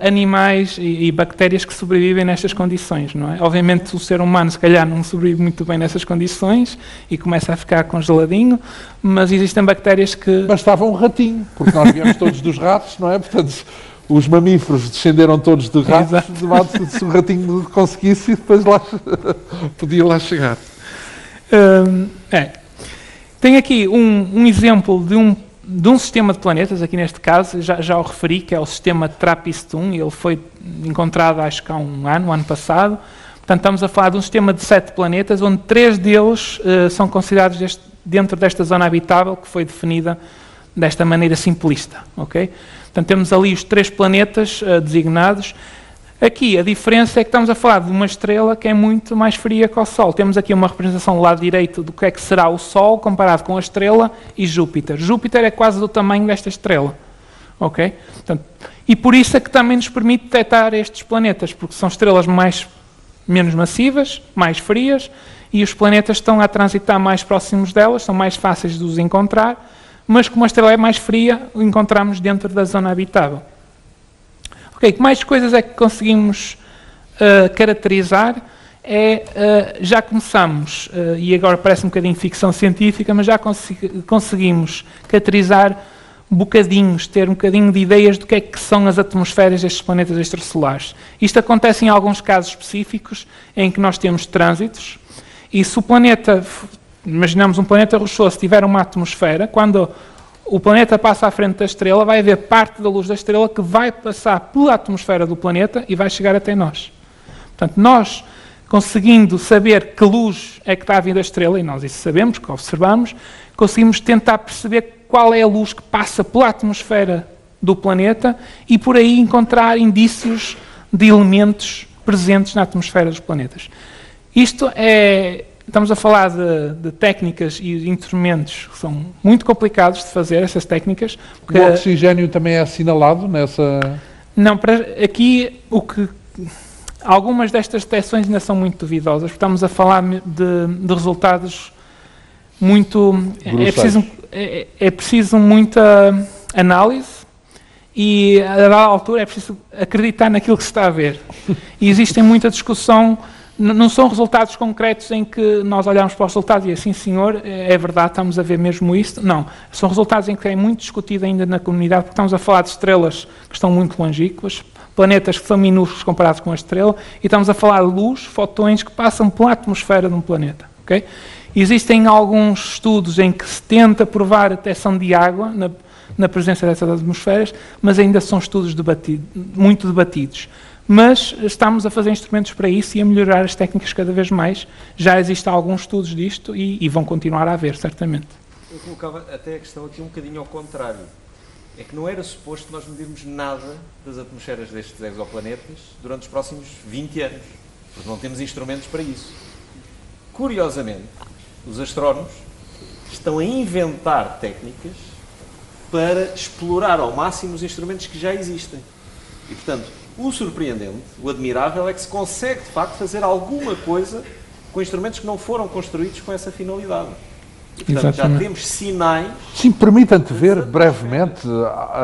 animais e bactérias que sobrevivem nestas condições, não é? Obviamente o ser humano, se calhar, não sobrevive muito bem nessas condições e começa a ficar congeladinho, mas existem bactérias que... Bastava um ratinho, porque nós viemos todos dos ratos, não é? Portanto, os mamíferos descenderam todos de ratos, se o ratinho conseguisse, depois lá podia lá chegar. Tem aqui um exemplo de um sistema de planetas, aqui neste caso, já o referi, que é o sistema TRAPPIST-1, ele foi encontrado acho que há um ano passado. Portanto, estamos a falar de um sistema de 7 planetas, onde 3 deles são considerados dentro desta zona habitável, que foi definida desta maneira simplista. Okay? Portanto, temos ali os 3 planetas designados. Aqui a diferença é que estamos a falar de uma estrela que é muito mais fria que o Sol. Temos aqui uma representação do lado direito do que é que será o Sol comparado com a estrela e Júpiter. Júpiter é quase do tamanho desta estrela. Okay? Portanto, e por isso é que também nos permite detectar estes planetas, porque são estrelas menos massivas, mais frias, e os planetas estão a transitar mais próximos delas, são mais fáceis de os encontrar, mas como a estrela é mais fria, o encontramos dentro da zona habitável. Ok, que mais coisas é que conseguimos caracterizar? Já começamos, e agora parece um bocadinho ficção científica, mas já conseguimos caracterizar bocadinhos, ter um bocadinho de ideias do que é que são as atmosferas destes planetas extrasolares. Isto acontece em alguns casos específicos em que nós temos trânsitos e se o planeta, imaginamos um planeta rochoso, tiver uma atmosfera, quando o planeta passa à frente da estrela, vai haver parte da luz da estrela que vai passar pela atmosfera do planeta e vai chegar até nós. Portanto, nós conseguindo saber que luz é que está a vir da estrela, e nós isso sabemos, que observamos, conseguimos tentar perceber qual é a luz que passa pela atmosfera do planeta e por aí encontrar indícios de elementos presentes na atmosfera dos planetas. Isto é... Estamos a falar de técnicas e instrumentos que são muito complicados de fazer, essas técnicas. Porque o oxigênio também é assinalado nessa... Não, aqui o que... Algumas destas detecções ainda são muito duvidosas, porque estamos a falar de resultados muito... É preciso muita análise e, a dada altura, é preciso acreditar naquilo que se está a ver. E existe muita discussão, não são resultados concretos em que nós olhamos para os resultados e assim, senhor, é verdade, estamos a ver mesmo isto. Não, são resultados em que é muito discutido ainda na comunidade, porque estamos a falar de estrelas que estão muito longínquas, planetas que são minúsculos comparados com a estrela, e estamos a falar de luz, fotões que passam pela atmosfera de um planeta. Okay? Existem alguns estudos em que se tenta provar a detecção de água na presença dessas atmosferas, mas ainda são estudos muito debatidos. Mas estamos a fazer instrumentos para isso e a melhorar as técnicas cada vez mais. Já existem alguns estudos disto e vão continuar a haver, certamente. Eu colocava até a questão aqui um bocadinho ao contrário. É que não era suposto nós medirmos nada das atmosferas destes exoplanetas durante os próximos 20 anos, porque não temos instrumentos para isso. Curiosamente, os astrónomos estão a inventar técnicas para explorar ao máximo os instrumentos que já existem. E, portanto, o surpreendente, o admirável, é que se consegue, de facto, fazer alguma coisa com instrumentos que não foram construídos com essa finalidade. E, portanto, exatamente, já temos sinais... Sim, permita antever brevemente,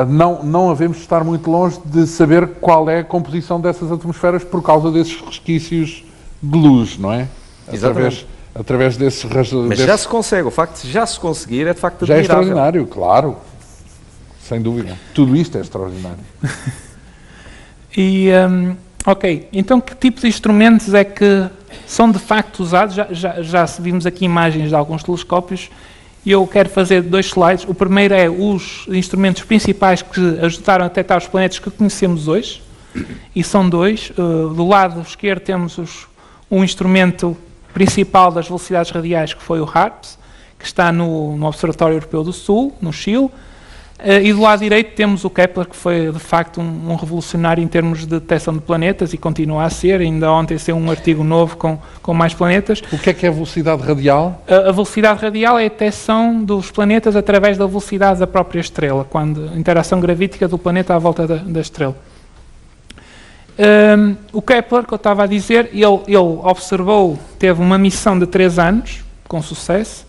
não havemos de estar muito longe de saber qual é a composição dessas atmosferas por causa desses resquícios de luz, não é? Exatamente. Através desse... Mas já se consegue, o facto de já se conseguir é de facto admirável. Já é extraordinário, claro. Sem dúvida. Tudo isto é extraordinário. E, ok, então que tipo de instrumentos é que são de facto usados? Já vimos aqui imagens de alguns telescópios e eu quero fazer dois slides. O primeiro é os instrumentos principais que ajudaram a detectar os planetas que conhecemos hoje, e são dois. Do lado esquerdo temos um instrumento principal das velocidades radiais, que foi o HARPS, que está no Observatório Europeu do Sul, no Chile, e do lado direito temos o Kepler, que foi de facto um revolucionário em termos de detecção de planetas e continua a ser. Ainda ontem saiu um artigo novo com mais planetas. O que é a velocidade radial? A velocidade radial é a detecção dos planetas através da velocidade da própria estrela, quando a interação gravítica do planeta à volta da estrela. O Kepler, que eu estava a dizer, ele observou, teve uma missão de 3 anos, com sucesso,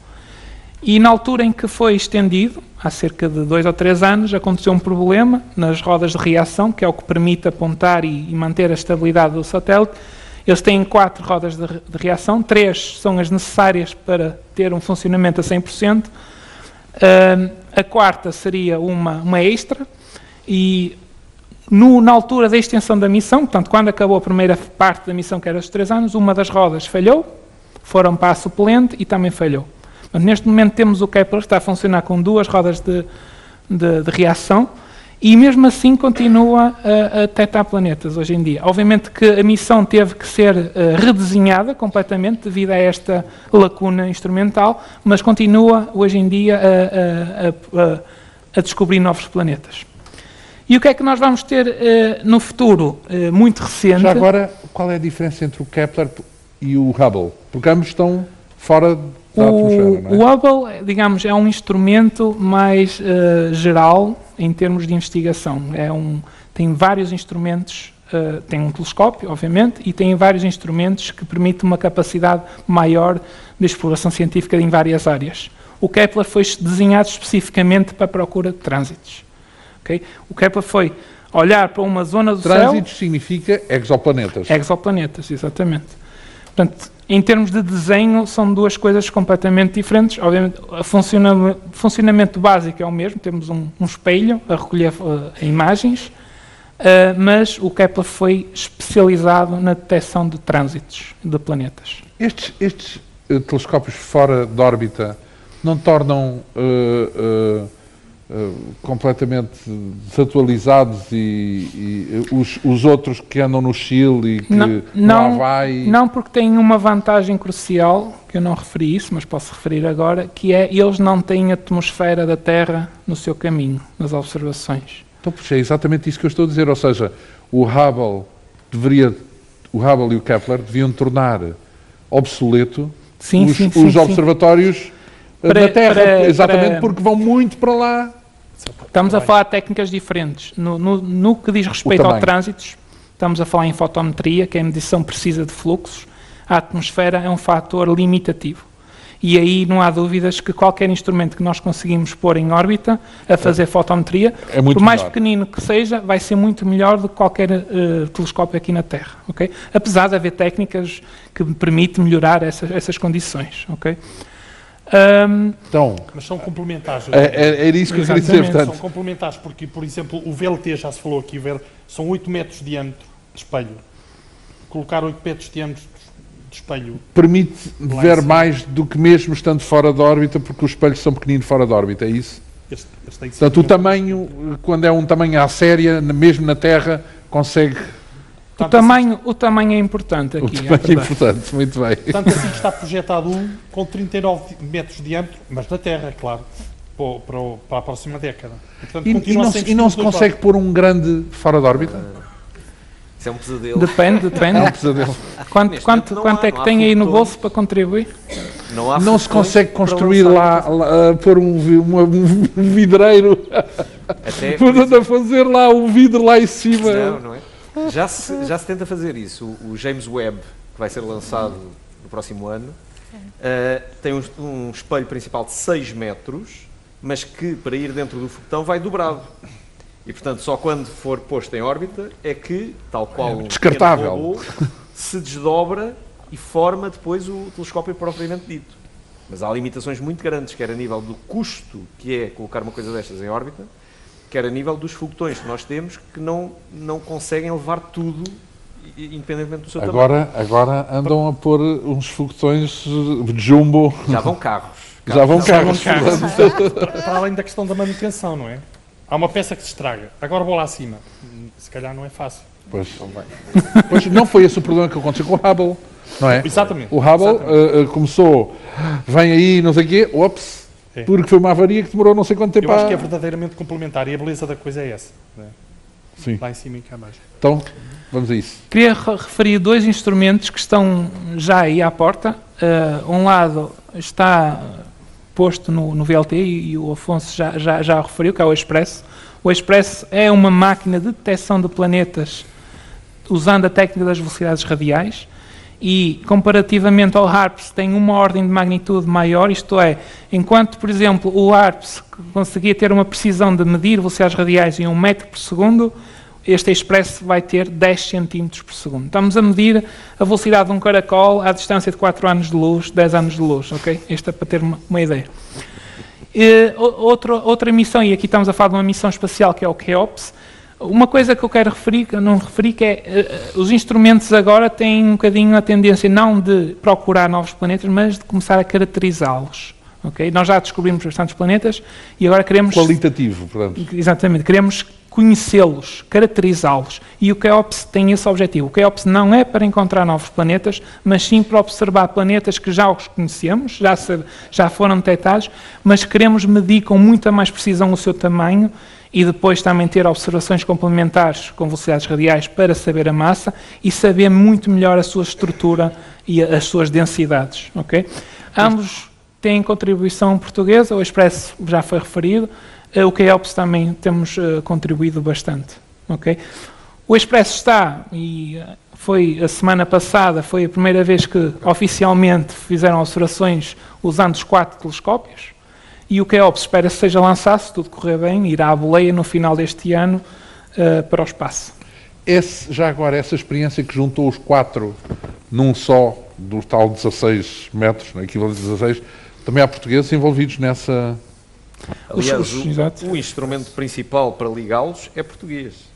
e na altura em que foi estendido, há cerca de 2 ou 3 anos, aconteceu um problema nas rodas de reação, que é o que permite apontar e manter a estabilidade do satélite. Eles têm 4 rodas de reação, 3 são as necessárias para ter um funcionamento a 100%, a quarta seria uma extra, e... Na altura da extensão da missão, portanto, quando acabou a primeira parte da missão, que era os 3 anos, uma das rodas falhou, foram para a suplente e também falhou. Portanto, neste momento temos o Kepler que está a funcionar com 2 rodas de reação e mesmo assim continua a detectar planetas hoje em dia. Obviamente que a missão teve que ser redesenhada completamente devido a esta lacuna instrumental, mas continua hoje em dia a descobrir novos planetas. E o que é que nós vamos ter no futuro muito recente? Já agora, qual é a diferença entre o Kepler e o Hubble? Porque ambos estão fora da atmosfera, não é? O Hubble, digamos, é um instrumento mais geral em termos de investigação. É tem vários instrumentos, tem um telescópio, obviamente, e tem vários instrumentos que permitem uma capacidade maior de exploração científica em várias áreas. O Kepler foi desenhado especificamente para a procura de trânsitos. Okay? O Kepler foi olhar para uma zona do céu... Trânsitos significa exoplanetas. Exoplanetas, exatamente. Portanto, em termos de desenho, são duas coisas completamente diferentes. Obviamente, o funcionamento básico é o mesmo. Temos um espelho a recolher imagens, mas o Kepler foi especializado na detecção de trânsitos de planetas. Estes telescópios fora de órbita não tornam completamente desatualizados os outros que andam no Chile e que não vai... Não, porque têm uma vantagem crucial, que eu não referi isso, mas posso referir agora, que é eles não têm a atmosfera da Terra no seu caminho, nas observações. Então, puxa, é exatamente isso que eu estou a dizer, ou seja, o Hubble e o Kepler deviam tornar obsoleto os observatórios... Sim. Na Terra, porque vão muito para lá. Estamos a falar de técnicas diferentes. No que diz respeito ao trânsito, estamos a falar em fotometria, que é a medição precisa de fluxos. A atmosfera é um fator limitativo. E aí não há dúvidas que qualquer instrumento que nós conseguimos pôr em órbita a fazer fotometria, por mais pequenino que seja, vai ser muito melhor do que qualquer telescópio aqui na Terra. Okay? Apesar de haver técnicas que permitem melhorar essas condições. Ok? Então, mas são complementares. Era isso que eu queria dizer, portanto. São complementares porque, por exemplo, o VLT, já se falou aqui, são 8 metros de diâmetro de espelho. Colocar 8 metros de diâmetro de espelho... Permite ver mais do que mesmo estando fora da órbita, porque os espelhos são pequeninos fora da órbita, é isso? Este tem que ser, portanto, o tamanho, quando é um tamanho à séria, mesmo na Terra, consegue... O tamanho é importante aqui. O tamanho é importante, muito bem. Portanto, assim que está projetado um com 39 metros de diâmetro, mas na Terra, claro, para a próxima década. Portanto, e não se consegue pôr um grande fora de órbita? Isso é um pesadelo. Depende. É um pesadelo. Quanto é que tem aí no bolso para contribuir? Não se consegue construir lá pôr um vidreiro, a fazer lá um vidro lá em cima. Não é? Já se tenta fazer isso. O James Webb, que vai ser lançado no próximo ano, tem um espelho principal de 6 metros, mas que, para ir dentro do foguetão, vai dobrado. E, portanto, só quando for posto em órbita é que, tal qual um pequeno robô, se desdobra e forma depois o telescópio propriamente dito. Mas há limitações muito grandes, quer a nível do custo que é colocar uma coisa destas em órbita, quer a nível dos foguetões que nós temos, que não conseguem levar tudo, independentemente do seu tamanho. Agora andam a pôr uns foguetões de jumbo. Já vão carros. Já vão carros. Para além da questão da manutenção, não é? Há uma peça que se estraga. Agora vou lá acima. Se calhar não é fácil. Pois não foi esse o problema que aconteceu com o Hubble, não é? Exatamente. O Hubble começou, vem aí, não sei o quê, ops. É. Porque foi uma avaria que demorou não sei quanto tempo. Eu acho que é verdadeiramente complementar e a beleza da coisa é essa. Né? Sim. Lá em cima e cá mais. Então, vamos a isso. Queria referir dois instrumentos que estão já aí à porta. Um lado está posto no VLT e o Afonso já referiu, que é o Expresso. O Expresso é uma máquina de detecção de planetas usando a técnica das velocidades radiais. E, comparativamente ao HARPS, tem uma ordem de magnitude maior, isto é, enquanto, por exemplo, o HARPS conseguia ter uma precisão de medir velocidades radiais em 1 metro por segundo, este Expresso vai ter 10 centímetros por segundo. Estamos a medir a velocidade de um caracol à distância de 4 anos de luz, 10 anos de luz, ok? Isto é para ter uma ideia. E, outra missão, e aqui estamos a falar de uma missão espacial que é o CHEOPS. Uma coisa que eu quero referir, que eu não referi, que é os instrumentos agora têm um bocadinho a tendência não de procurar novos planetas, mas de começar a caracterizá-los. Okay? Nós já descobrimos bastantes planetas e agora queremos... Qualitativo, portanto. Exatamente. Queremos conhecê-los, caracterizá-los. E o CHEOPS tem esse objetivo. O CHEOPS não é para encontrar novos planetas, mas sim para observar planetas que já os conhecemos, já foram detectados, mas queremos medir com muita mais precisão o seu tamanho e depois também ter observações complementares com velocidades radiais para saber a massa e saber muito melhor a sua estrutura e as suas densidades. Okay? Ambos têm contribuição portuguesa, o Expresso já foi referido, o CHEOPS também temos contribuído bastante. Okay? O Expresso está, e foi a semana passada, foi a primeira vez que oficialmente fizeram observações usando os 4 telescópios, e o CHEOPS espera que seja lançado, se tudo correr bem, irá à boleia no final deste ano para o espaço. Já agora, essa experiência que juntou os 4 num só, do tal 16 metros, na equivalente a 16, também há portugueses envolvidos nessa... Aliás, o instrumento principal para ligá-los é português.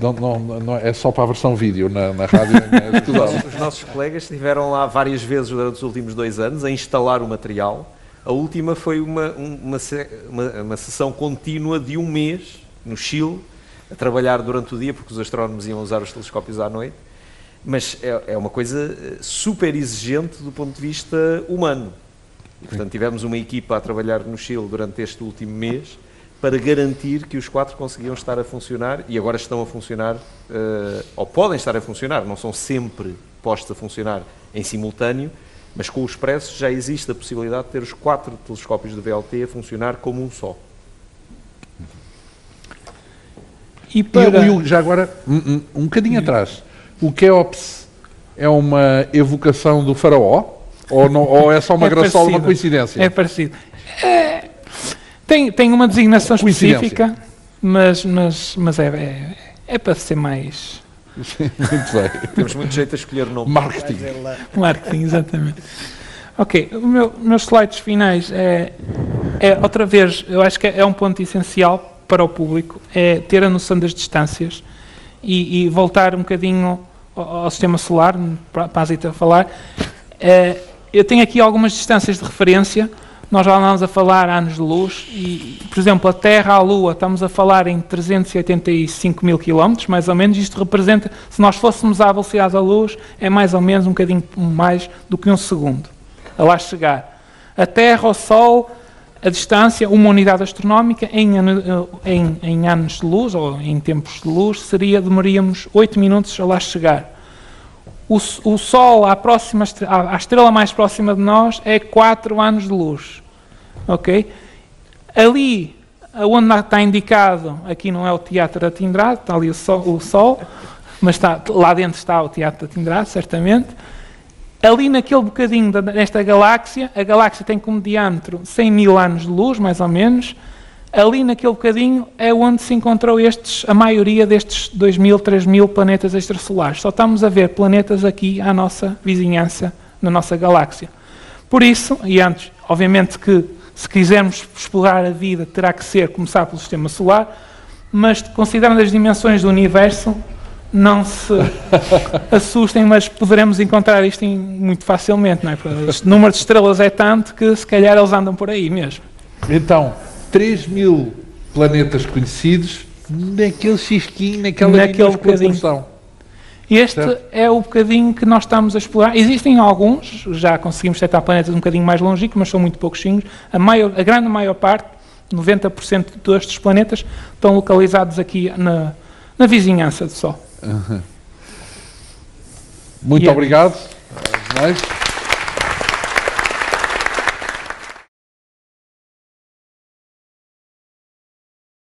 não, é só para a versão vídeo, na rádio. Os nossos colegas estiveram lá várias vezes durante os últimos 2 anos a instalar o material. A última foi uma sessão contínua de 1 mês no Chile, a trabalhar durante o dia, porque os astrónomos iam usar os telescópios à noite. Mas é uma coisa super exigente do ponto de vista humano. E, portanto, tivemos uma equipa a trabalhar no Chile durante este último mês para garantir que os 4 conseguiam estar a funcionar, e agora estão a funcionar, ou podem estar a funcionar, não são sempre postos a funcionar em simultâneo, mas com o Expresso já existe a possibilidade de ter os 4 telescópios do VLT a funcionar como um só. E para... eu, já agora, um bocadinho atrás, o CHEOPS é uma evocação do faraó? Ou é só uma graçola, uma coincidência? É parecido. Tem uma designação específica, mas é para ser mais... Sim, muito bem. Temos muito jeito a escolher o nome. Marketing. Marketing, exatamente. Ok, meus slides finais é, outra vez, eu acho que é um ponto essencial para o público, é ter a noção das distâncias e voltar um bocadinho ao sistema solar, para a Zita falar. Eu tenho aqui algumas distâncias de referência. Nós já andamos a falar anos-de-luz e, por exemplo, a Terra à Lua, estamos a falar em 385.000 km, mais ou menos. Isto representa, se nós fôssemos à velocidade da luz, é mais ou menos um bocadinho mais do que 1 segundo a lá chegar. A Terra ao Sol, a distância, uma unidade astronómica, em anos-de-luz, ou em tempos-de-luz, demoríamos 8 minutos a lá chegar. O Sol, a estrela mais próxima de nós, é 4 anos de luz. Okay? Ali, onde está indicado, aqui não é o Teatro da Trindade, está ali o Sol, mas lá dentro está o Teatro da Trindade, certamente. Ali, naquele bocadinho desta galáxia, a galáxia tem como diâmetro 100.000 anos de luz, mais ou menos. Ali, naquele bocadinho, é onde se encontrou a maioria destes 2.000, 3.000 planetas extrasolares. Só estamos a ver planetas aqui à nossa vizinhança, na nossa galáxia. Por isso, e antes, obviamente que se quisermos explorar a vida, terá que começar pelo Sistema Solar, mas considerando as dimensões do Universo, não se assustem, mas poderemos encontrar isto muito facilmente. Não é? Este número de estrelas é tanto que, se calhar, eles andam por aí mesmo. Então... 3.000 planetas conhecidos naquele xisquinho, naquela proporção. Este certo? É o bocadinho que nós estamos a explorar. Existem alguns, já conseguimos detectar planetas um bocadinho mais longínquos, mas são muito pouquinhos. A grande maior parte, 90% destes planetas, estão localizados aqui na vizinhança do Sol. Muito obrigado.